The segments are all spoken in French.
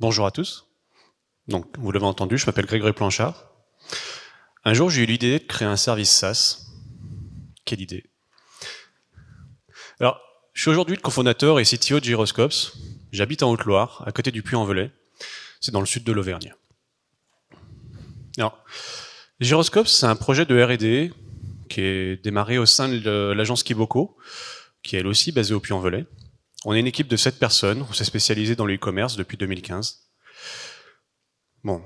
Bonjour à tous. Donc, vous l'avez entendu, je m'appelle Grégory Planchard. Un jour, j'ai eu l'idée de créer un service SaaS. Quelle idée. Alors, je suis aujourd'hui le cofondateur et CTO de Gyroscopes. J'habite en Haute-Loire, à côté du Puy-en-Velay. C'est dans le sud de l'Auvergne. Alors, Gyroscopes, c'est un projet de R&D qui est démarré au sein de l'agence Kiboko, qui est elle aussi basée au Puy-en-Velay. On est une équipe de 7 personnes, on s'est spécialisé dans le e-commerce depuis 2015. Bon,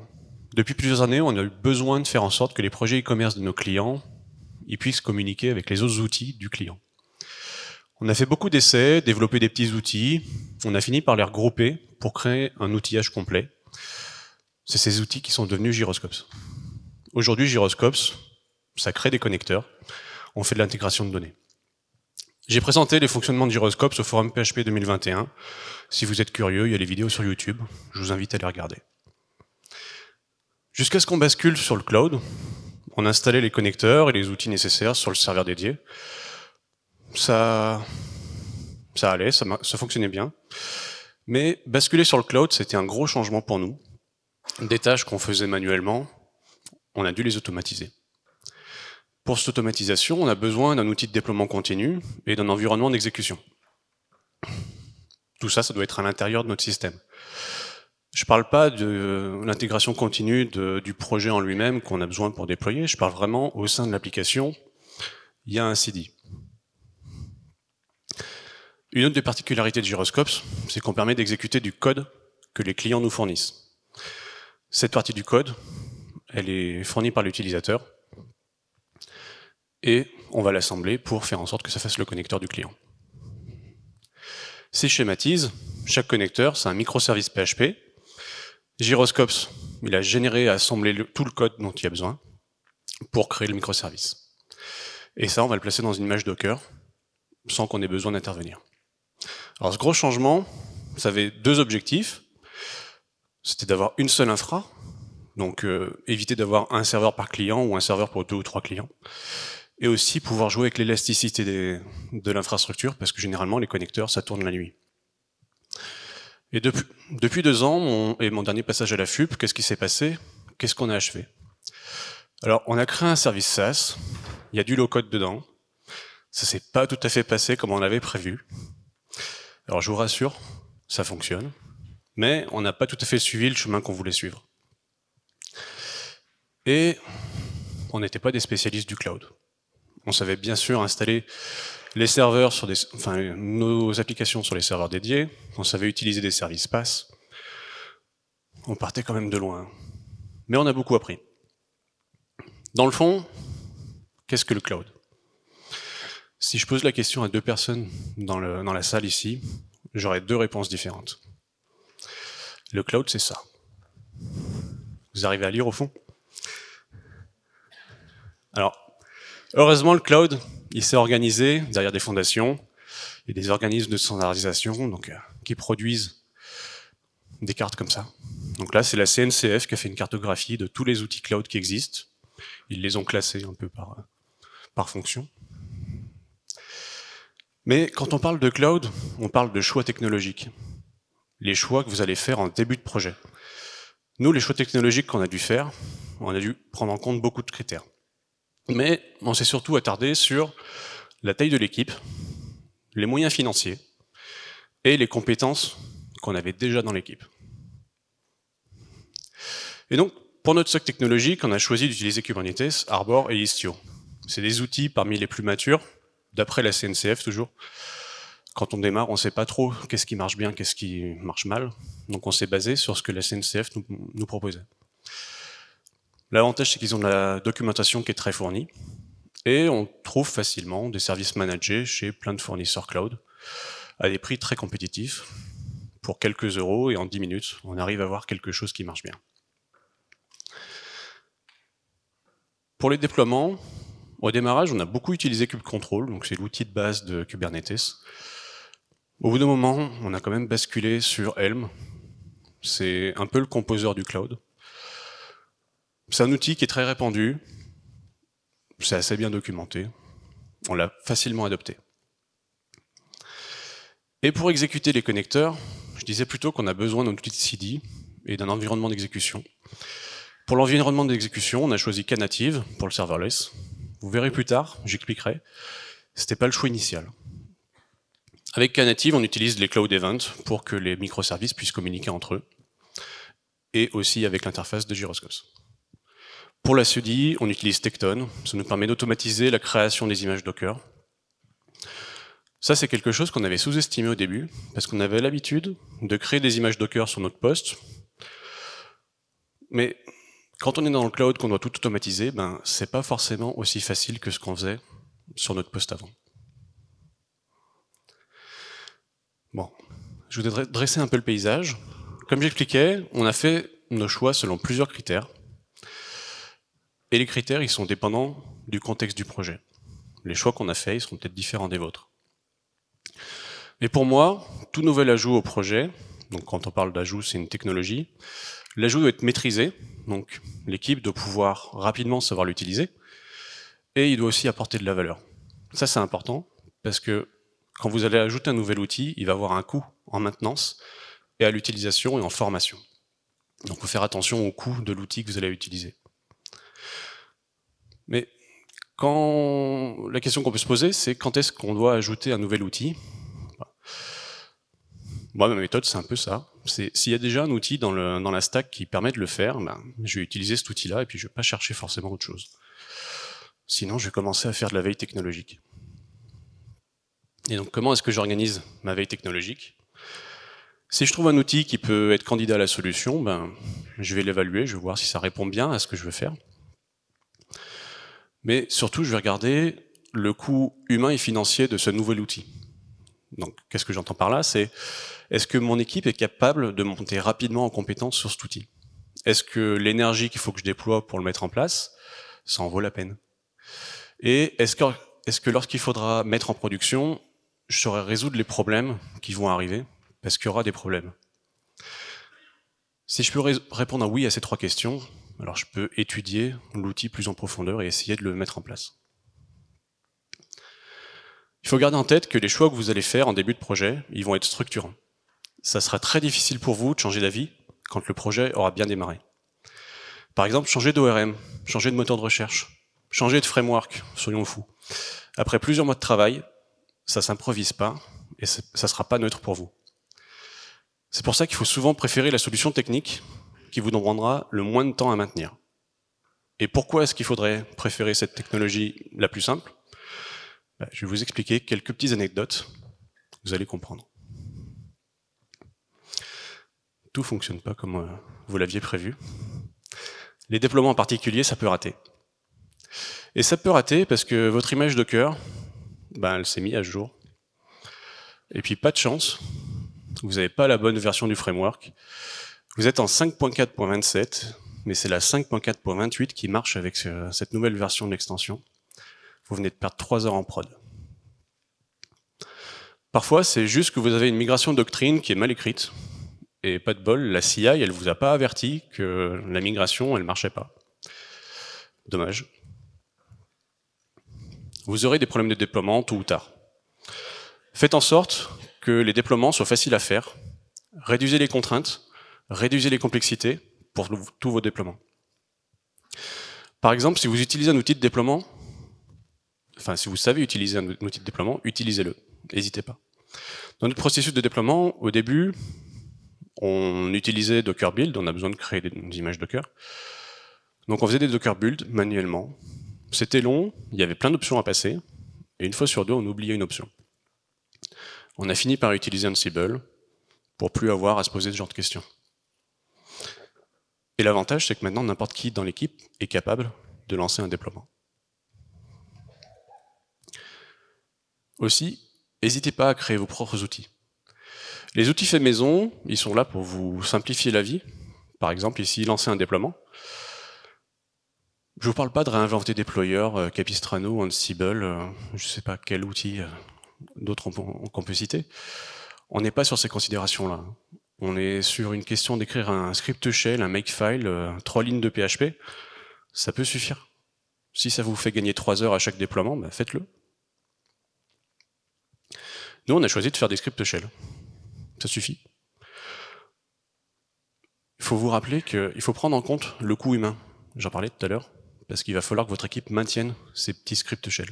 depuis plusieurs années, on a eu besoin de faire en sorte que les projets e-commerce de nos clients ils puissent communiquer avec les autres outils du client. On a fait beaucoup d'essais, développé des petits outils, on a fini par les regrouper pour créer un outillage complet. C'est ces outils qui sont devenus Gyroscopes. Aujourd'hui, Gyroscopes, ça crée des connecteurs, on fait de l'intégration de données. J'ai présenté les fonctionnements de Gyroscopes au forum PHP 2021. Si vous êtes curieux, il y a les vidéos sur YouTube. Je vous invite à les regarder. Jusqu'à ce qu'on bascule sur le cloud, on a installé les connecteurs et les outils nécessaires sur le serveur dédié. Ça allait, ça fonctionnait bien. Mais basculer sur le cloud, c'était un gros changement pour nous. Des tâches qu'on faisait manuellement, on a dû les automatiser. Pour cette automatisation, on a besoin d'un outil de déploiement continu et d'un environnement d'exécution. Tout ça, ça doit être à l'intérieur de notre système. Je ne parle pas de l'intégration continue du projet en lui-même qu'on a besoin pour déployer, je parle vraiment au sein de l'application, il y a un CD. Une autre des particularités de Gyroscopes, c'est qu'on permet d'exécuter du code que les clients nous fournissent. Cette partie du code, elle est fournie par l'utilisateur, et on va l'assembler pour faire en sorte que ça fasse le connecteur du client. Si je schématise, chaque connecteur, c'est un microservice PHP. Gyroscopes, il a généré et assemblé tout le code dont il a besoin pour créer le microservice. Et ça, on va le placer dans une image Docker, sans qu'on ait besoin d'intervenir. Alors ce gros changement, ça avait deux objectifs. C'était d'avoir une seule infra, donc éviter d'avoir un serveur par client ou un serveur pour 2 ou 3 clients. Et aussi pouvoir jouer avec l'élasticité de l'infrastructure, parce que généralement les connecteurs ça tourne la nuit. Et depuis 2 ans, mon dernier passage à l'AFUP, qu'est-ce qui s'est passé? Qu'est-ce qu'on a achevé? Alors on a créé un service SaaS, il y a du low-code dedans, ça s'est pas tout à fait passé comme on avait prévu. Alors je vous rassure, ça fonctionne, mais on n'a pas tout à fait suivi le chemin qu'on voulait suivre. Et on n'était pas des spécialistes du cloud. On savait bien sûr installer les serveurs sur nos applications sur les serveurs dédiés. On savait utiliser des services SaaS. On partait quand même de loin. Mais on a beaucoup appris. Dans le fond, qu'est-ce que le cloud? Si je pose la question à 2 personnes dans la salle ici, j'aurai 2 réponses différentes. Le cloud, c'est ça. Vous arrivez à lire au fond? Alors, heureusement, le cloud, il s'est organisé derrière des fondations et des organismes de standardisation donc, qui produisent des cartes comme ça. Donc là, c'est la CNCF qui a fait une cartographie de tous les outils cloud qui existent. Ils les ont classés un peu par fonction. Mais quand on parle de cloud, on parle de choix technologiques. Les choix que vous allez faire en début de projet. Nous, les choix technologiques qu'on a dû faire, on a dû prendre en compte beaucoup de critères. Mais on s'est surtout attardé sur la taille de l'équipe, les moyens financiers et les compétences qu'on avait déjà dans l'équipe. Et donc, pour notre stock technologique, on a choisi d'utiliser Kubernetes, Harbor et Istio. C'est des outils parmi les plus matures, d'après la CNCF toujours. Quand on démarre, on ne sait pas trop qu'est-ce qui marche bien, qu'est-ce qui marche mal. Donc on s'est basé sur ce que la CNCF nous proposait. L'avantage, c'est qu'ils ont de la documentation qui est très fournie et on trouve facilement des services managés chez plein de fournisseurs cloud à des prix très compétitifs pour quelques euros et en 10 minutes, on arrive à avoir quelque chose qui marche bien. Pour les déploiements, au démarrage, on a beaucoup utilisé kubectl, donc c'est l'outil de base de Kubernetes. Au bout d'un moment, on a quand même basculé sur Helm. C'est un peu le composeur du cloud. C'est un outil qui est très répandu, c'est assez bien documenté, on l'a facilement adopté. Et pour exécuter les connecteurs, je disais plutôt qu'on a besoin d'un outil de CD et d'un environnement d'exécution. Pour l'environnement d'exécution, on a choisi Knative pour le serverless. Vous verrez plus tard, j'expliquerai, c'était pas le choix initial. Avec Knative, on utilise les Cloud Events pour que les microservices puissent communiquer entre eux, et aussi avec l'interface de Gyroscopes. Pour la CI, on utilise Tekton, ça nous permet d'automatiser la création des images Docker. Ça, c'est quelque chose qu'on avait sous-estimé au début, parce qu'on avait l'habitude de créer des images Docker sur notre poste, mais quand on est dans le cloud, qu'on doit tout automatiser, ben, c'est pas forcément aussi facile que ce qu'on faisait sur notre poste avant. Bon, je voudrais dresser un peu le paysage. Comme j'expliquais, on a fait nos choix selon plusieurs critères. Et les critères, ils sont dépendants du contexte du projet. Les choix qu'on a faits, ils seront peut-être différents des vôtres. Et pour moi, tout nouvel ajout au projet, donc quand on parle d'ajout, c'est une technologie, l'ajout doit être maîtrisé, donc l'équipe doit pouvoir rapidement savoir l'utiliser, et il doit aussi apporter de la valeur. Ça, c'est important, parce que quand vous allez ajouter un nouvel outil, il va avoir un coût en maintenance, et à l'utilisation et en formation. Donc il faut faire attention au coût de l'outil que vous allez utiliser. Mais quand... la question qu'on peut se poser, c'est quand est-ce qu'on doit ajouter un nouvel outil? Moi, ma méthode, c'est un peu ça. S'il y a déjà un outil dans la stack qui permet de le faire, ben, je vais utiliser cet outil-là et puis je ne vais pas chercher forcément autre chose. Sinon, je vais commencer à faire de la veille technologique. Et donc, comment est-ce que j'organise ma veille technologique? Si je trouve un outil qui peut être candidat à la solution, ben, je vais l'évaluer, je vais voir si ça répond bien à ce que je veux faire. Mais surtout, je vais regarder le coût humain et financier de ce nouvel outil. Donc, qu'est-ce que j'entends par là? C'est, est-ce que mon équipe est capable de monter rapidement en compétence sur cet outil? Est-ce que l'énergie qu'il faut que je déploie pour le mettre en place, ça en vaut la peine? Et est-ce que lorsqu'il faudra mettre en production, je saurai résoudre les problèmes qui vont arriver? Parce qu'il y aura des problèmes. Si je peux répondre à oui à ces trois questions, alors je peux étudier l'outil plus en profondeur et essayer de le mettre en place. Il faut garder en tête que les choix que vous allez faire en début de projet, ils vont être structurants. Ça sera très difficile pour vous de changer d'avis quand le projet aura bien démarré. Par exemple, changer d'ORM, changer de moteur de recherche, changer de framework, soyons fous. Après plusieurs mois de travail, ça ne s'improvise pas et ça ne sera pas neutre pour vous. C'est pour ça qu'il faut souvent préférer la solution technique qui vous demandera le moins de temps à maintenir. Et pourquoi est-ce qu'il faudrait préférer cette technologie la plus simple? Je vais vous expliquer quelques petites anecdotes, vous allez comprendre. Tout ne fonctionne pas comme vous l'aviez prévu. Les déploiements en particulier, ça peut rater. Et ça peut rater parce que votre image Docker, ben, elle s'est mise à jour. Et puis pas de chance, vous n'avez pas la bonne version du framework. Vous êtes en 5.4.27, mais c'est la 5.4.28 qui marche avec cette nouvelle version de l'extension. Vous venez de perdre 3 heures en prod. Parfois, c'est juste que vous avez une migration doctrine qui est mal écrite, et pas de bol, la CI, elle ne vous a pas averti que la migration, elle ne marchait pas. Dommage. Vous aurez des problèmes de déploiement tôt ou tard. Faites en sorte que les déploiements soient faciles à faire, réduisez les contraintes, réduisez les complexités pour tous vos déploiements. Par exemple, si vous utilisez un outil de déploiement, enfin, si vous savez utiliser un outil de déploiement, utilisez-le, n'hésitez pas. Dans notre processus de déploiement, au début, on utilisait Docker Build, on a besoin de créer des images Docker. Donc on faisait des Docker Build manuellement. C'était long, il y avait plein d'options à passer, et une fois sur deux, on oubliait une option. On a fini par utiliser Ansible pour plus avoir à se poser ce genre de questions. Et l'avantage, c'est que maintenant, n'importe qui dans l'équipe est capable de lancer un déploiement. Aussi, n'hésitez pas à créer vos propres outils. Les outils faits maison, ils sont là pour vous simplifier la vie. Par exemple, ici, lancer un déploiement. Je ne vous parle pas de réinventer Deployer, Capistrano, Ansible, je ne sais pas quel outil d'autres qu'on peut citer. On n'est pas sur ces considérations-là. On est sur une question d'écrire un script shell, un makefile, 3 lignes de PHP. Ça peut suffire. Si ça vous fait gagner 3 heures à chaque déploiement, bah faites-le. Nous, on a choisi de faire des scripts shell. Ça suffit. Il faut vous rappeler qu'il faut prendre en compte le coût humain. J'en parlais tout à l'heure. Parce qu'il va falloir que votre équipe maintienne ces petits scripts shell.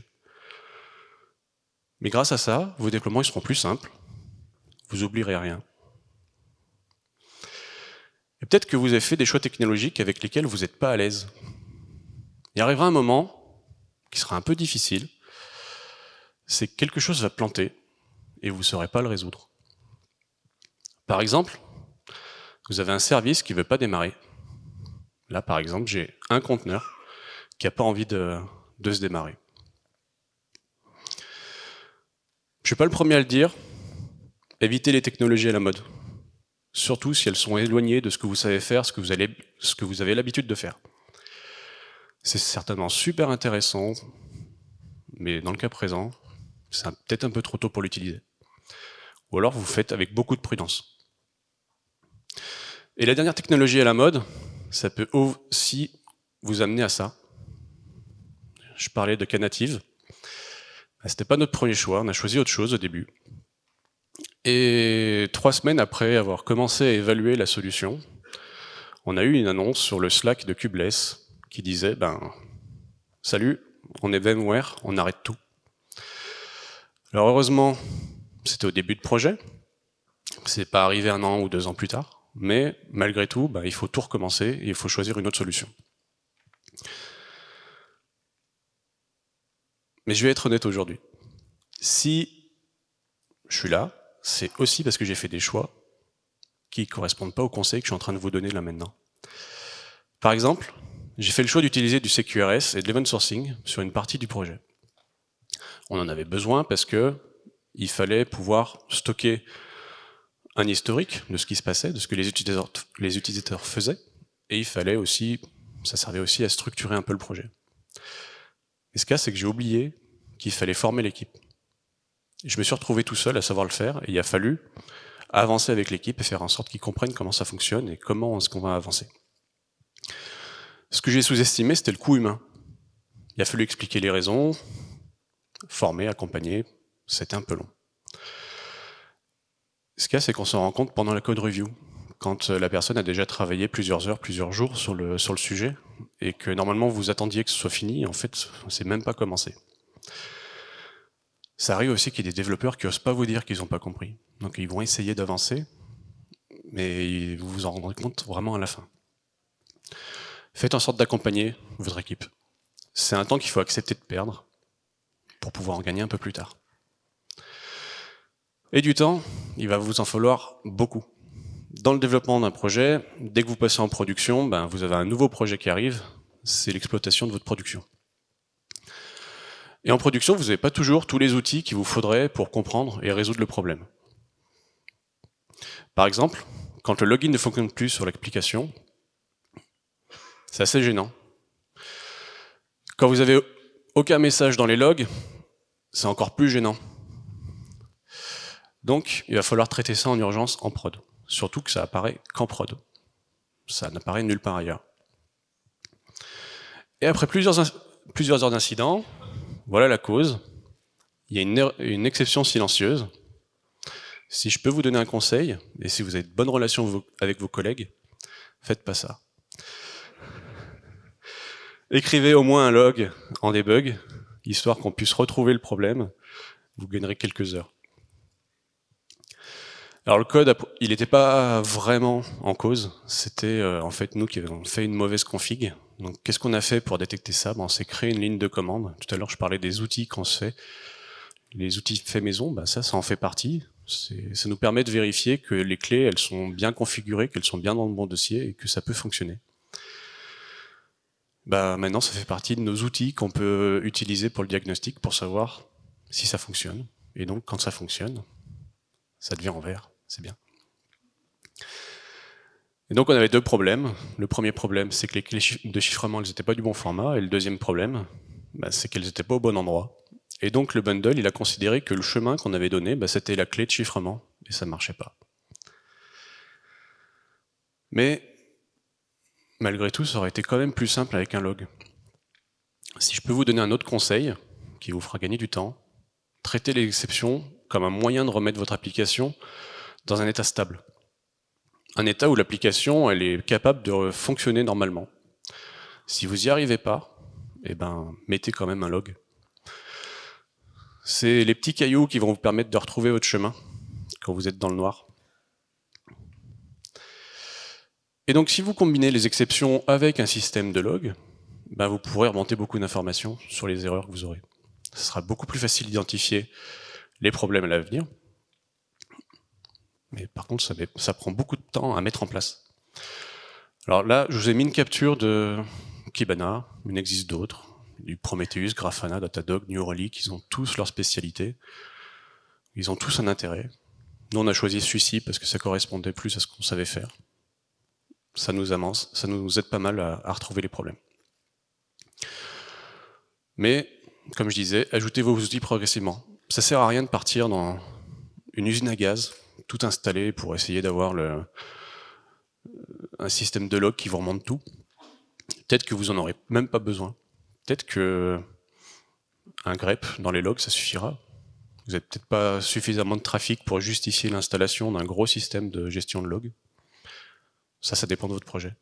Mais grâce à ça, vos déploiements ils seront plus simples. Vous n'oublierez rien. Et peut-être que vous avez fait des choix technologiques avec lesquels vous n'êtes pas à l'aise. Il arrivera un moment qui sera un peu difficile, c'est que quelque chose va planter et vous ne saurez pas le résoudre. Par exemple, vous avez un service qui ne veut pas démarrer. Là, par exemple, j'ai un conteneur qui n'a pas envie de se démarrer. Je ne suis pas le premier à le dire, évitez les technologies à la mode. Surtout si elles sont éloignées de ce que vous savez faire, ce que vous avez l'habitude de faire. C'est certainement super intéressant, mais dans le cas présent, c'est peut-être un peu trop tôt pour l'utiliser. Ou alors vous faites avec beaucoup de prudence. Et la dernière technologie à la mode, ça peut aussi vous amener à ça. Je parlais de Knative. C'était pas notre premier choix, on a choisi autre chose au début. Et 3 semaines après avoir commencé à évaluer la solution, on a eu une annonce sur le Slack de Kubeless qui disait ben, « Salut, on est VMware, on arrête tout ». Alors heureusement, c'était au début de projet, c'est pas arrivé 1 an ou 2 ans plus tard, mais malgré tout, ben, il faut tout recommencer et il faut choisir une autre solution. Mais je vais être honnête aujourd'hui. Si je suis là, c'est aussi parce que j'ai fait des choix qui ne correspondent pas aux conseils que je suis en train de vous donner là maintenant. Par exemple, j'ai fait le choix d'utiliser du CQRS et de l'event sourcing sur une partie du projet. On en avait besoin parce qu'il fallait pouvoir stocker un historique de ce qui se passait, de ce que les utilisateurs faisaient, et il fallait aussi, ça servait aussi à structurer un peu le projet. Et ce cas, c'est que j'ai oublié qu'il fallait former l'équipe. Je me suis retrouvé tout seul à savoir le faire, et il a fallu avancer avec l'équipe et faire en sorte qu'ils comprennent comment ça fonctionne et comment est-ce qu'on va avancer. Ce que j'ai sous-estimé, c'était le coût humain. Il a fallu expliquer les raisons, former, accompagner, c'était un peu long. Ce qu'il y a, c'est qu'on s'en rend compte pendant la code review, quand la personne a déjà travaillé plusieurs heures, plusieurs jours sur le sujet, et que normalement vous attendiez que ce soit fini, en fait, c'est même pas commencé. Ça arrive aussi qu'il y ait des développeurs qui n'osent pas vous dire qu'ils n'ont pas compris. Donc ils vont essayer d'avancer, mais vous vous en rendrez compte vraiment à la fin. Faites en sorte d'accompagner votre équipe. C'est un temps qu'il faut accepter de perdre pour pouvoir en gagner un peu plus tard. Et du temps, il va vous en falloir beaucoup. Dans le développement d'un projet, dès que vous passez en production, ben, vous avez un nouveau projet qui arrive, c'est l'exploitation de votre production. Et en production, vous n'avez pas toujours tous les outils qu'il vous faudrait pour comprendre et résoudre le problème. Par exemple, quand le login ne fonctionne plus sur l'application, c'est assez gênant. Quand vous n'avez aucun message dans les logs, c'est encore plus gênant. Donc, il va falloir traiter ça en urgence en prod. Surtout que ça apparaît qu'en prod. Ça n'apparaît nulle part ailleurs. Et après plusieurs heures d'incidents, voilà la cause. Il y a une exception silencieuse. Si je peux vous donner un conseil, et si vous avez de bonnes relations avec vos collègues, faites pas ça. Écrivez au moins un log en debug, histoire qu'on puisse retrouver le problème. Vous gagnerez quelques heures. Alors le code, il n'était pas vraiment en cause. C'était en fait nous qui avons fait une mauvaise config. Donc, qu'est-ce qu'on a fait pour détecter ça? Ben, on s'est créé une ligne de commande. Tout à l'heure, je parlais des outils qu'on se fait. Les outils faits maison, ben, ça en fait partie. Ça nous permet de vérifier que les clés, elles sont bien configurées, qu'elles sont bien dans le bon dossier et que ça peut fonctionner. Ben, maintenant, ça fait partie de nos outils qu'on peut utiliser pour le diagnostic, pour savoir si ça fonctionne. Et donc, quand ça fonctionne, ça devient en vert. c'est bien. Et donc on avait deux problèmes. Le premier problème, c'est que les clés de chiffrement n'étaient pas du bon format, et le deuxième problème, c'est qu'elles n'étaient pas au bon endroit. Et donc le bundle, il a considéré que le chemin qu'on avait donné, c'était la clé de chiffrement, et ça ne marchait pas. Mais malgré tout, ça aurait été quand même plus simple avec un log. Si je peux vous donner un autre conseil, qui vous fera gagner du temps, traitez les exceptions comme un moyen de remettre votre application dans un état stable. Un état où l'application elle est capable de fonctionner normalement. Si vous n'y arrivez pas, mettez quand même un log. C'est les petits cailloux qui vont vous permettre de retrouver votre chemin quand vous êtes dans le noir. Et donc si vous combinez les exceptions avec un système de log, vous pourrez remonter beaucoup d'informations sur les erreurs que vous aurez. Ce sera beaucoup plus facile d'identifier les problèmes à l'avenir. Mais par contre, ça prend beaucoup de temps à mettre en place. Alors là, je vous ai mis une capture de Kibana, il en existe d'autres, du Prometheus, Grafana, Datadog, New Relic, ils ont tous leur spécialité, ils ont tous un intérêt. Nous, on a choisi celui-ci parce que ça correspondait plus à ce qu'on savait faire. Ça nous aide pas mal à retrouver les problèmes. Mais, comme je disais, ajoutez vos outils progressivement. Ça sert à rien de partir dans une usine à gaz, tout installé pour essayer d'avoir un système de log qui vous remonte tout. Peut-être que vous en aurez même pas besoin. Peut-être que un grep dans les logs, ça suffira. Vous n'avez peut-être pas suffisamment de trafic pour justifier l'installation d'un gros système de gestion de log. Ça dépend de votre projet.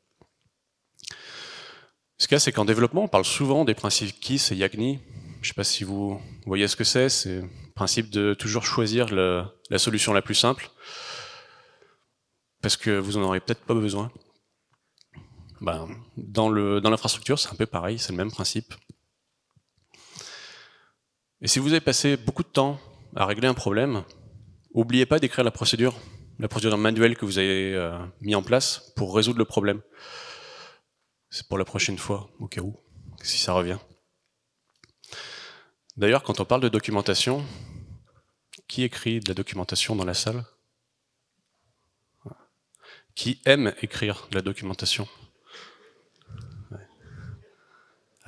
Ce qu'il y a, c'est qu'en développement, on parle souvent des principes KISS et YAGNI. Je ne sais pas si vous voyez ce que c'est le principe de toujours choisir la solution la plus simple, parce que vous n'en aurez peut-être pas besoin. Dans l'infrastructure, c'est un peu pareil, c'est le même principe. Et si vous avez passé beaucoup de temps à régler un problème, n'oubliez pas d'écrire la procédure manuelle que vous avez mis en place pour résoudre le problème. C'est pour la prochaine fois, au cas où, si ça revient. D'ailleurs, quand on parle de documentation, qui écrit de la documentation dans la salle? Qui aime écrire de la documentation?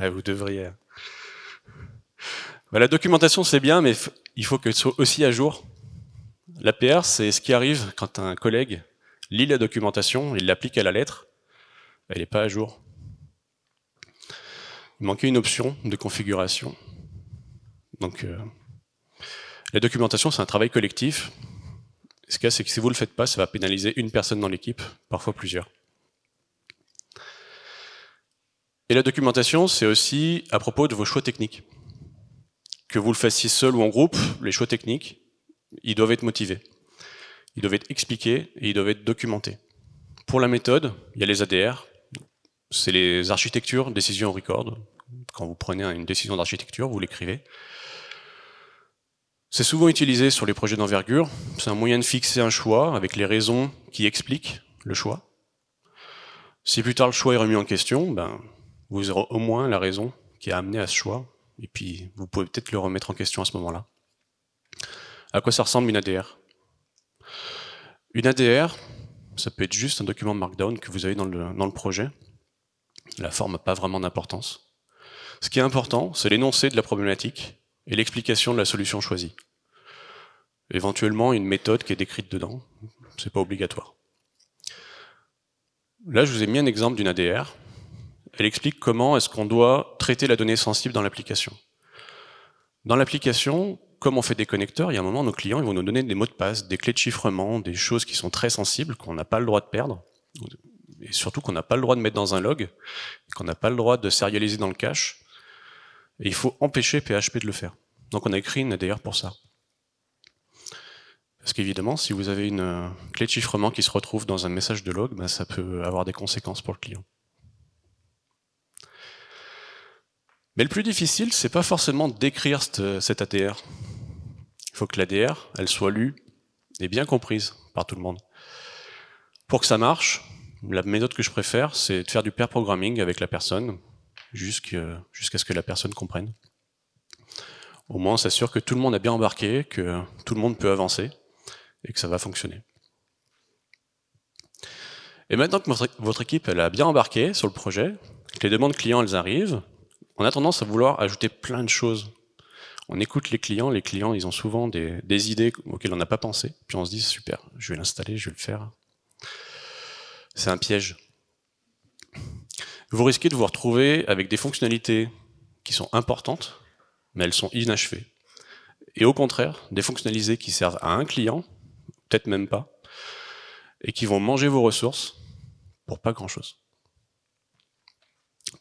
Vous devriez. La documentation, c'est bien, mais il faut qu'elle soit aussi à jour. L'APR, c'est ce qui arrive quand un collègue lit la documentation, il l'applique à la lettre, elle n'est pas à jour. Il manquait une option de configuration. Donc, la documentation, c'est un travail collectif. Ce qu'il y a, c'est que si vous ne le faites pas, ça va pénaliser une personne dans l'équipe, parfois plusieurs. Et la documentation, c'est aussi à propos de vos choix techniques. Que vous le fassiez seul ou en groupe, les choix techniques, ils doivent être motivés. Ils doivent être expliqués et ils doivent être documentés. Pour la méthode, il y a les ADR, c'est les architectures, décision record. Quand vous prenez une décision d'architecture, vous l'écrivez. C'est souvent utilisé sur les projets d'envergure. C'est un moyen de fixer un choix avec les raisons qui expliquent le choix. Si plus tard le choix est remis en question, vous aurez au moins la raison qui a amené à ce choix. Et puis vous pouvez peut-être le remettre en question à ce moment-là. À quoi ça ressemble une ADR? Une ADR, ça peut être juste un document Markdown que vous avez dans le projet. La forme n'a pas vraiment d'importance. Ce qui est important, c'est l'énoncé de la problématique et l'explication de la solution choisie. Éventuellement, une méthode qui est décrite dedans, c'est pas obligatoire. Là, je vous ai mis un exemple d'une ADR. Elle explique comment est-ce qu'on doit traiter la donnée sensible dans l'application. Dans l'application, comme on fait des connecteurs, il y a un moment, nos clients ils vont nous donner des mots de passe, des clés de chiffrement, des choses qui sont très sensibles, qu'on n'a pas le droit de perdre, et surtout qu'on n'a pas le droit de mettre dans un log, qu'on n'a pas le droit de sérialiser dans le cache. Et il faut empêcher PHP de le faire. Donc on a écrit une ADR pour ça. Parce qu'évidemment, si vous avez une clé de chiffrement qui se retrouve dans un message de log, ça peut avoir des conséquences pour le client. Mais le plus difficile, c'est pas forcément d'écrire cette ADR. Il faut que l'ADR, elle soit lue et bien comprise par tout le monde. Pour que ça marche, la méthode que je préfère, c'est de faire du pair programming avec la personne, jusqu'à ce que la personne comprenne. Au moins, on s'assure que tout le monde a bien embarqué, que tout le monde peut avancer, et que ça va fonctionner. Et maintenant que votre équipe elle a bien embarqué sur le projet, que les demandes clients elles arrivent, on a tendance à vouloir ajouter plein de choses. On écoute les clients ils ont souvent des idées auxquelles on n'a pas pensé, puis on se dit super, je vais l'installer, je vais le faire. C'est un piège. Vous risquez de vous retrouver avec des fonctionnalités qui sont importantes, mais elles sont inachevées. Et au contraire, des fonctionnalités qui servent à un client, peut-être même pas, et qui vont manger vos ressources pour pas grand-chose.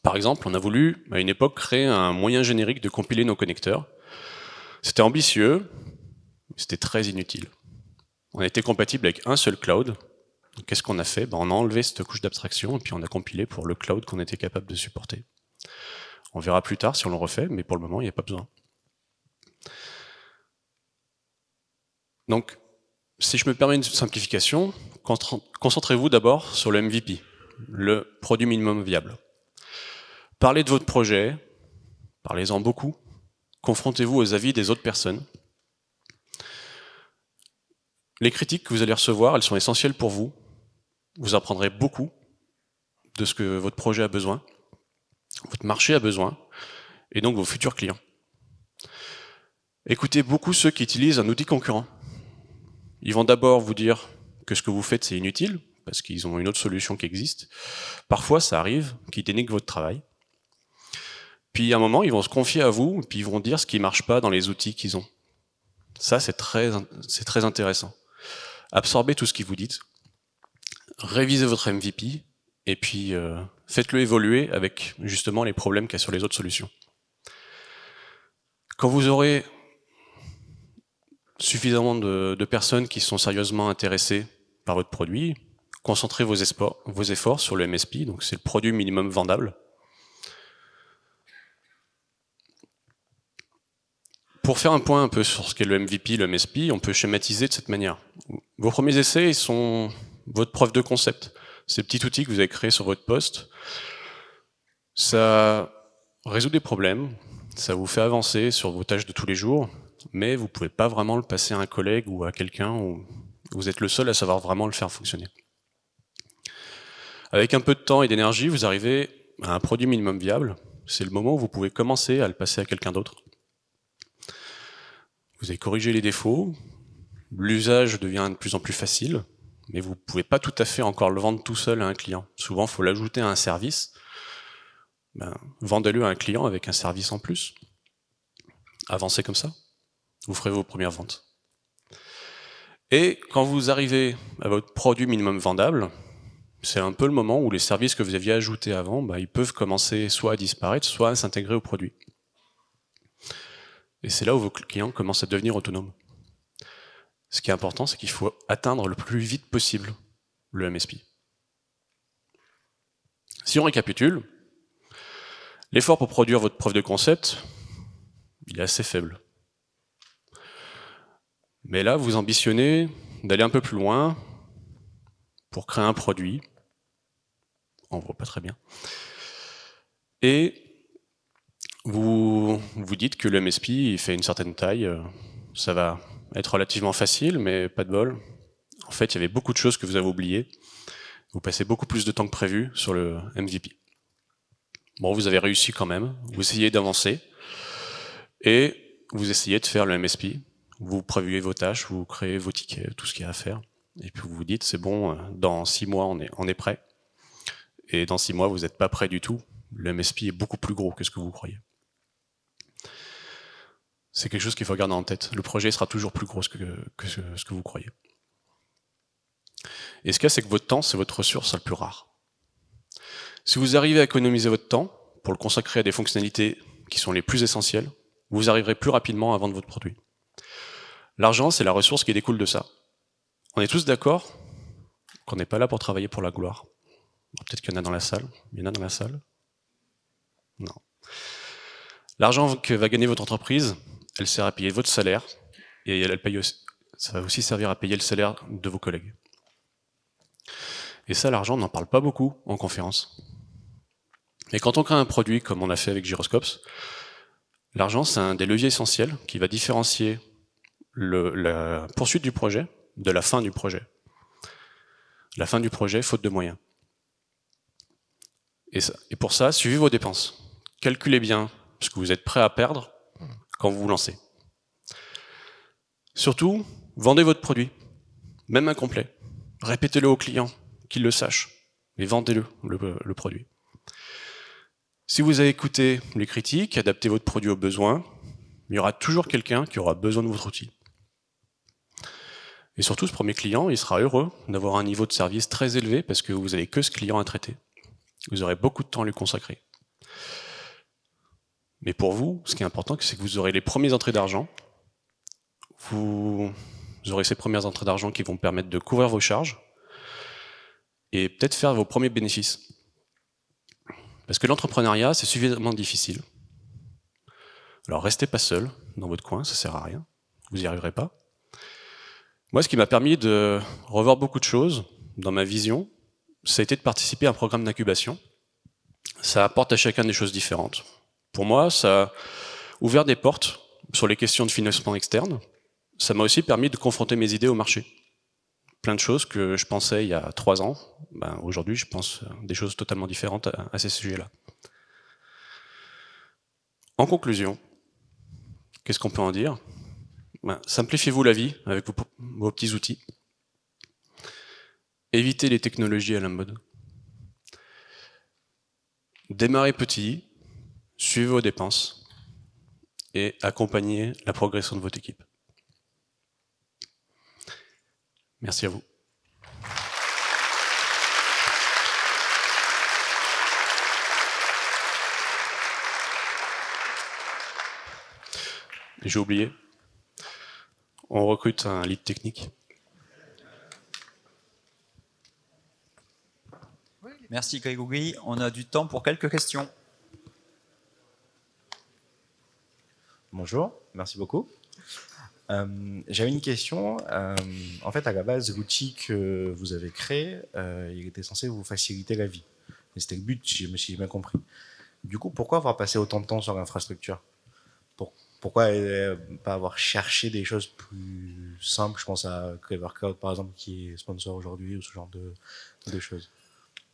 Par exemple, on a voulu, à une époque, créer un moyen générique de compiler nos connecteurs. C'était ambitieux, mais c'était très inutile. On était compatible avec un seul cloud. Qu'est-ce qu'on a fait? On a enlevé cette couche d'abstraction et puis on a compilé pour le cloud qu'on était capable de supporter. On verra plus tard si on le refait, mais pour le moment, il n'y a pas besoin. Donc, si je me permets une simplification, concentrez-vous d'abord sur le MVP, le produit minimum viable. Parlez de votre projet, parlez-en beaucoup, confrontez-vous aux avis des autres personnes. Les critiques que vous allez recevoir, elles sont essentielles pour vous. Vous apprendrez beaucoup de ce que votre projet a besoin, votre marché a besoin, et donc vos futurs clients. Écoutez beaucoup ceux qui utilisent un outil concurrent. Ils vont d'abord vous dire que ce que vous faites c'est inutile, parce qu'ils ont une autre solution qui existe. Parfois ça arrive qu'ils dénigrent votre travail. Puis à un moment ils vont se confier à vous, puis ils vont dire ce qui ne marche pas dans les outils qu'ils ont. Ça c'est très intéressant. Absorbez tout ce qu'ils vous disent, révisez votre MVP, et puis faites-le évoluer avec justement les problèmes qu'il y a sur les autres solutions. Quand vous aurez suffisamment de personnes qui sont sérieusement intéressées par votre produit, concentrez vos efforts sur le MSP, donc c'est le produit minimum vendable. Pour faire un point un peu sur ce qu'est le MVP, le MSP, on peut schématiser de cette manière. Vos premiers essais ils sont votre preuve de concept. Ces petits outils que vous avez créés sur votre poste, ça résout des problèmes, ça vous fait avancer sur vos tâches de tous les jours, mais vous ne pouvez pas vraiment le passer à un collègue ou à quelqu'un où vous êtes le seul à savoir vraiment le faire fonctionner. Avec un peu de temps et d'énergie, vous arrivez à un produit minimum viable. C'est le moment où vous pouvez commencer à le passer à quelqu'un d'autre. Vous avez corrigé les défauts, l'usage devient de plus en plus facile, mais vous ne pouvez pas tout à fait encore le vendre tout seul à un client. Souvent, il faut l'ajouter à un service. Vendez-le à un client avec un service en plus. Avancez comme ça. Vous ferez vos premières ventes. Et quand vous arrivez à votre produit minimum vendable, c'est un peu le moment où les services que vous aviez ajoutés avant, ils peuvent commencer soit à disparaître, soit à s'intégrer au produit. Et c'est là où vos clients commencent à devenir autonomes. Ce qui est important, c'est qu'il faut atteindre le plus vite possible le MSP. Si on récapitule, l'effort pour produire votre preuve de concept, il est assez faible. Mais là, vous ambitionnez d'aller un peu plus loin pour créer un produit. On ne voit pas très bien. Et vous vous dites que le MSP il fait une certaine taille. Ça va être relativement facile, mais pas de bol. En fait, il y avait beaucoup de choses que vous avez oubliées. Vous passez beaucoup plus de temps que prévu sur le MVP. Bon, vous avez réussi quand même. Vous essayez d'avancer. Et vous essayez de faire le MSP. Vous prévoyez vos tâches, vous créez vos tickets, tout ce qu'il y a à faire. Et puis vous vous dites, c'est bon, dans 6 mois, on est prêt. Et dans 6 mois, vous n'êtes pas prêt du tout. Le MSP est beaucoup plus gros que ce que vous croyez. C'est quelque chose qu'il faut garder en tête. Le projet sera toujours plus gros que ce que vous croyez. Et ce qu'il y a, c'est que votre temps, c'est votre ressource la plus rare. Si vous arrivez à économiser votre temps pour le consacrer à des fonctionnalités qui sont les plus essentielles, vous arriverez plus rapidement à vendre votre produit. L'argent, c'est la ressource qui découle de ça. On est tous d'accord qu'on n'est pas là pour travailler pour la gloire. Peut-être qu'il y en a dans la salle. Il y en a dans la salle? Non. L'argent que va gagner votre entreprise, elle sert à payer votre salaire, et ça va aussi servir à payer le salaire de vos collègues. Et ça, l'argent, on n'en parle pas beaucoup en conférence. Et quand on crée un produit, comme on a fait avec Gyroscopes, l'argent, c'est un des leviers essentiels qui va différencier la poursuite du projet de la fin du projet. la fin du projet faute de moyens. Et pour ça, suivez vos dépenses. Calculez bien ce que vous êtes prêt à perdre quand vous vous lancez. Surtout, vendez votre produit, même incomplet. Répétez-le aux clients, qu'ils le sachent, mais vendez-le, le produit. Si vous avez écouté les critiques, adaptez votre produit aux besoins, il y aura toujours quelqu'un qui aura besoin de votre outil. Et surtout, ce premier client, il sera heureux d'avoir un niveau de service très élevé parce que vous n'avez que ce client à traiter. Vous aurez beaucoup de temps à lui consacrer. Mais pour vous, ce qui est important, c'est que vous aurez les premières entrées d'argent. Vous aurez ces premières entrées d'argent qui vont permettre de couvrir vos charges et peut-être faire vos premiers bénéfices. Parce que l'entrepreneuriat, c'est suffisamment difficile. Alors, restez pas seul dans votre coin, ça sert à rien. Vous n'y arriverez pas. Moi, ce qui m'a permis de revoir beaucoup de choses dans ma vision, ça a été de participer à un programme d'incubation. Ça apporte à chacun des choses différentes. Pour moi, ça a ouvert des portes sur les questions de financement externe. Ça m'a aussi permis de confronter mes idées au marché. Plein de choses que je pensais il y a 3 ans. Ben, aujourd'hui, je pense des choses totalement différentes à ces sujets-là. En conclusion, qu'est-ce qu'on peut en dire? Ben, simplifiez-vous la vie avec vos petits outils. Évitez les technologies à la mode. Démarrez petit, suivez vos dépenses et accompagnez la progression de votre équipe. Merci à vous. J'ai oublié, on recrute un lead technique. Merci Grégory, on a du temps pour quelques questions. Bonjour, merci beaucoup. J'avais une question. En fait, à la base, l'outil que vous avez créé, il était censé vous faciliter la vie. C'était le but, si j'ai bien compris. Du coup, pourquoi avoir passé autant de temps sur l'infrastructure? Pourquoi pas avoir cherché des choses plus simples? Je pense à Clever Cloud, par exemple, qui est sponsor aujourd'hui, ou ce genre de choses.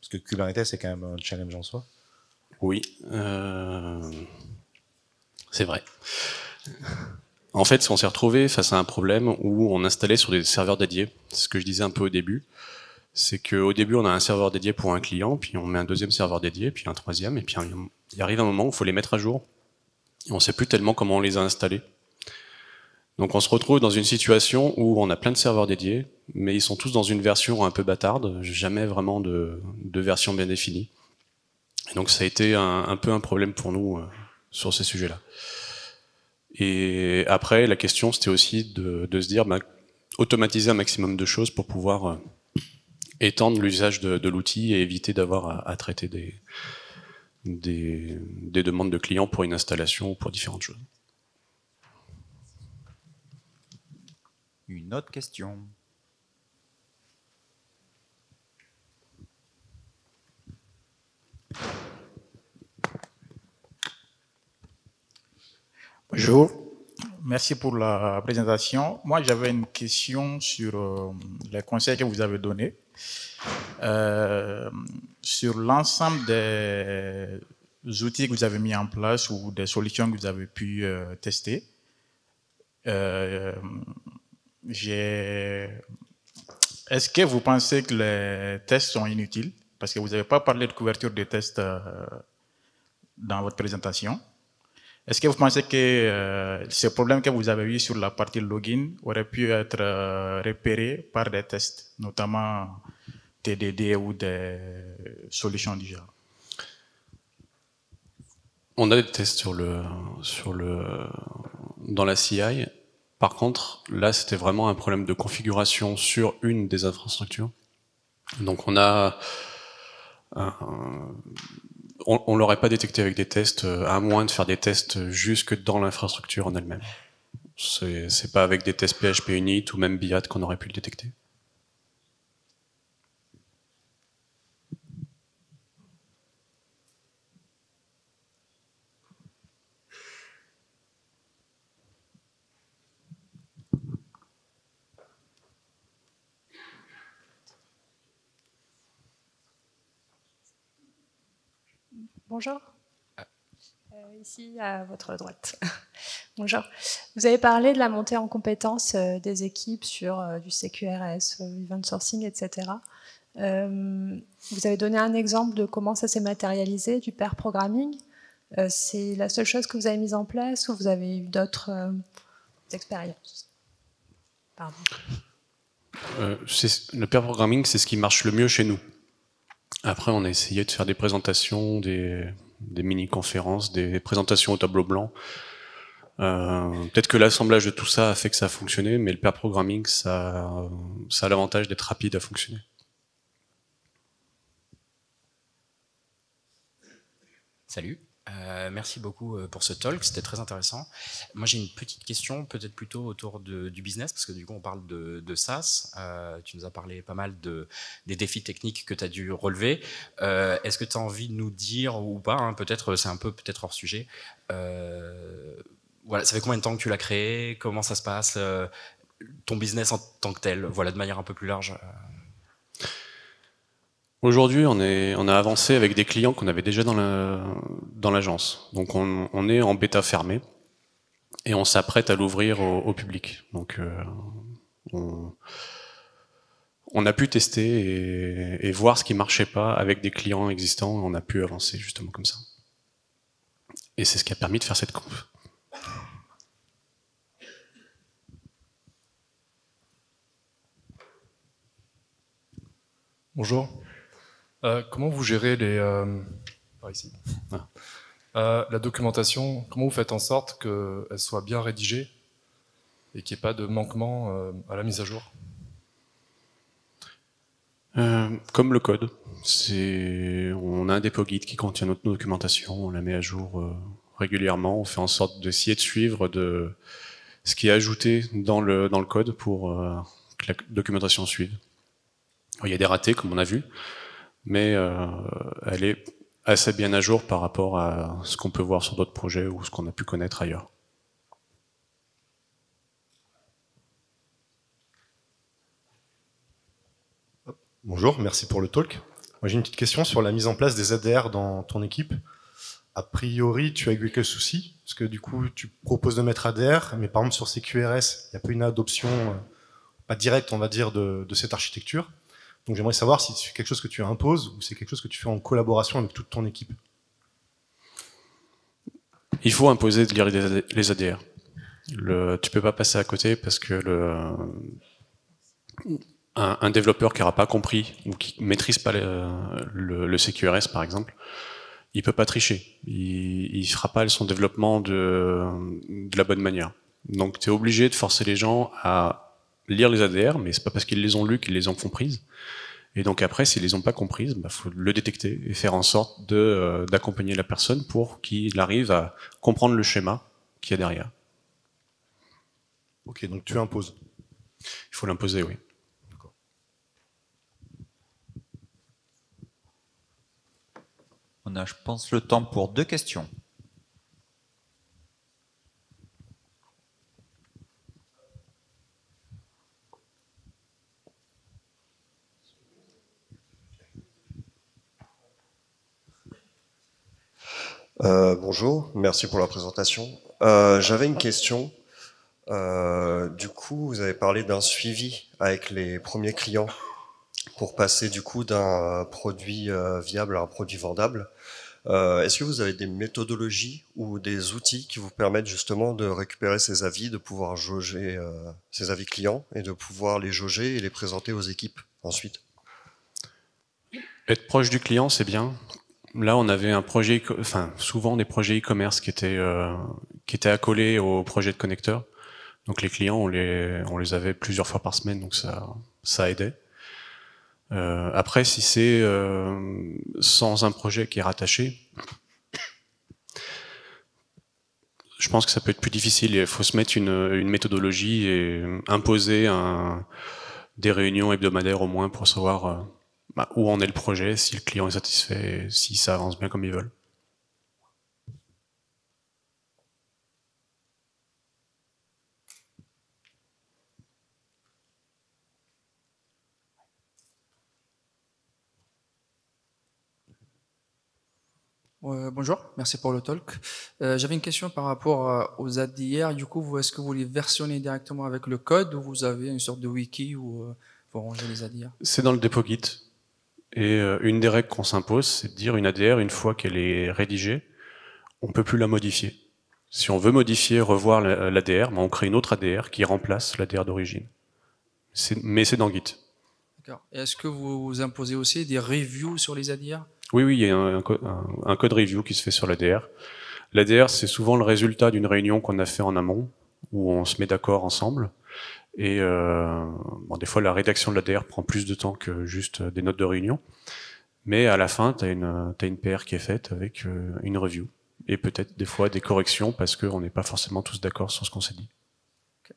Parce que Kubernetes, c'est quand même un challenge en soi. Oui, c'est vrai. En fait, on s'est retrouvé face à un problème où on installait sur des serveurs dédiés. C'est ce que je disais un peu au début. C'est qu'au début, on a un serveur dédié pour un client, puis on met un deuxième serveur dédié, puis un troisième, et puis il arrive un moment où il faut les mettre à jour. Et on ne sait plus tellement comment on les a installés. Donc on se retrouve dans une situation où on a plein de serveurs dédiés, mais ils sont tous dans une version un peu bâtarde, jamais vraiment de version bien définie. Et donc ça a été un peu un problème pour nous sur ces sujets-là. Et après, la question c'était aussi de se dire, bah, automatiser un maximum de choses pour pouvoir étendre l'usage de l'outil et éviter d'avoir à traiter des demandes de clients pour une installation ou pour différentes choses. Une autre question. Bonjour, merci pour la présentation. Moi, j'avais une question sur les conseils que vous avez donnés, sur l'ensemble des outils que vous avez mis en place ou des solutions que vous avez pu tester. Est-ce que vous pensez que les tests sont inutiles? Parce que vous n'avez pas parlé de couverture de tests dans votre présentation. Est-ce que vous pensez que ce problème que vous avez eu sur la partie login aurait pu être repéré par des tests, notamment TDD ou des solutions du genre? On a des tests dans la CI. Par contre, là, c'était vraiment un problème de configuration sur une des infrastructures. Donc, on a, on l'aurait pas détecté avec des tests, à moins de faire des tests jusque dans l'infrastructure en elle-même. C'est pas avec des tests PHP unit ou même BIAT qu'on aurait pu le détecter. Bonjour. Ici, à votre droite. Bonjour. Vous avez parlé de la montée en compétences des équipes sur du CQRS, event sourcing, etc. Vous avez donné un exemple de comment ça s'est matérialisé, du pair programming. C'est la seule chose que vous avez mise en place ou vous avez eu d'autres expériences? Pardon. Le pair programming, c'est ce qui marche le mieux chez nous. Après, on a essayé de faire des présentations, des mini-conférences, des présentations au tableau blanc. Peut-être que l'assemblage de tout ça a fait que ça a fonctionné, mais le pair programming, ça a l'avantage d'être rapide à fonctionner. Salut, merci beaucoup pour ce talk, c'était très intéressant. Moi j'ai une petite question, peut-être plutôt autour du business, parce que du coup on parle de SaaS. Tu nous as parlé pas mal des défis techniques que tu as dû relever. Est-ce que tu as envie de nous dire, ou pas, hein, peut-être c'est un peu hors sujet, voilà, ça fait combien de temps que tu l'as créé, comment ça se passe, ton business en tant que tel, voilà, de manière un peu plus large. Aujourd'hui, on a avancé avec des clients qu'on avait déjà dans l'agence. Donc on est en bêta fermée et on s'apprête à l'ouvrir au public. Donc on a pu tester et voir ce qui ne marchait pas avec des clients existants. On a pu avancer justement comme ça. Et c'est ce qui a permis de faire cette conf. Bonjour. Comment vous gérez la documentation? Comment vous faites en sorte qu'elle soit bien rédigée et qu'il n'y ait pas de manquement à la mise à jour? Comme le code. On a un dépôt guide qui contient notre documentation, on la met à jour régulièrement, on fait en sorte d'essayer de suivre ce qui est ajouté dans le code pour que la documentation suive. Il y a des ratés, comme on a vu, mais elle est assez bien à jour par rapport à ce qu'on peut voir sur d'autres projets ou ce qu'on a pu connaître ailleurs. Bonjour, merci pour le talk. Moi j'ai une petite question sur la mise en place des ADR dans ton équipe. A priori, tu as eu quelques soucis, parce que du coup tu proposes de mettre ADR, mais par exemple sur ces CQRS, il n'y a pas une adoption, pas directe on va dire, de cette architecture. Donc j'aimerais savoir si c'est quelque chose que tu imposes ou c'est quelque chose que tu fais en collaboration avec toute ton équipe. Il faut imposer de lire les ADR. Tu peux pas passer à côté parce que un développeur qui n'aura pas compris ou qui ne maîtrise pas le CQRS par exemple, il peut pas tricher. Il ne fera pas son développement de la bonne manière. Donc tu es obligé de forcer les gens à lire les ADR, mais c'est pas parce qu'ils les ont lus qu'ils les ont comprises. Et donc après, s'ils les ont pas comprises, bah, faut le détecter et faire en sorte d'accompagner la personne pour qu'il arrive à comprendre le schéma qu'il y a derrière. Ok, donc tu imposes. Il faut l'imposer, oui. D'accord. On a, je pense, le temps pour 2 questions. Bonjour, merci pour la présentation. J'avais une question. Du coup, vous avez parlé d'un suivi avec les premiers clients pour passer du coup d'un produit viable à un produit vendable. Est-ce que vous avez des méthodologies ou des outils qui vous permettent justement de récupérer ces avis, de pouvoir jauger ces avis clients et de pouvoir les jauger et les présenter aux équipes ensuite? Être proche du client, c'est bien. Là, on avait un projet, enfin, souvent des projets e-commerce qui étaient accolés au projet de connecteur. Donc les clients, on les avait plusieurs fois par semaine, donc ça aidait. Après, si c'est sans un projet qui est rattaché, je pense que ça peut être plus difficile. Il faut se mettre une méthodologie et imposer des réunions hebdomadaires au moins pour savoir où en est le projet, si le client est satisfait, si ça avance bien comme ils veulent. Bonjour, merci pour le talk. J'avais une question par rapport aux ADR. Du coup, est-ce que vous les versionnez directement avec le code ou vous avez une sorte de wiki où vous rangez les ADR? C'est dans le dépôt Git. Et une des règles qu'on s'impose, c'est de dire une ADR, une fois qu'elle est rédigée, on ne peut plus la modifier. Si on veut modifier, revoir l'ADR, on crée une autre ADR qui remplace l'ADR d'origine. Mais c'est dans Git. D'accord. Est-ce que vous imposez aussi des reviews sur les ADR? Oui, oui, il y a un code review qui se fait sur l'ADR. L'ADR, c'est souvent le résultat d'une réunion qu'on a fait en amont, où on se met d'accord ensemble. Et bon, des fois, la rédaction de l'ADR prend plus de temps que juste des notes de réunion. Mais à la fin, tu as une PR qui est faite avec une review. Et peut-être des fois des corrections parce qu'on n'est pas forcément tous d'accord sur ce qu'on s'est dit. Okay.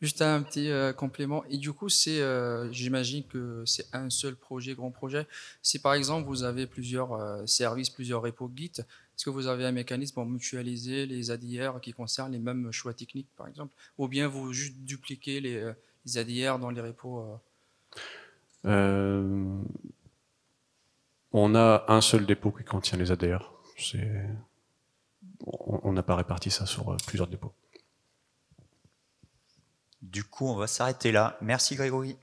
Juste un petit complément. Et du coup, j'imagine que c'est un seul projet, grand projet. Si par exemple vous avez plusieurs services, plusieurs repos Git, est-ce que vous avez un mécanisme pour mutualiser les ADR qui concernent les mêmes choix techniques par exemple? Ou bien vous juste dupliquez les ADR dans les repos On a un seul dépôt qui contient les ADR. On n'a pas réparti ça sur plusieurs dépôts. Du coup, on va s'arrêter là. Merci Grégory.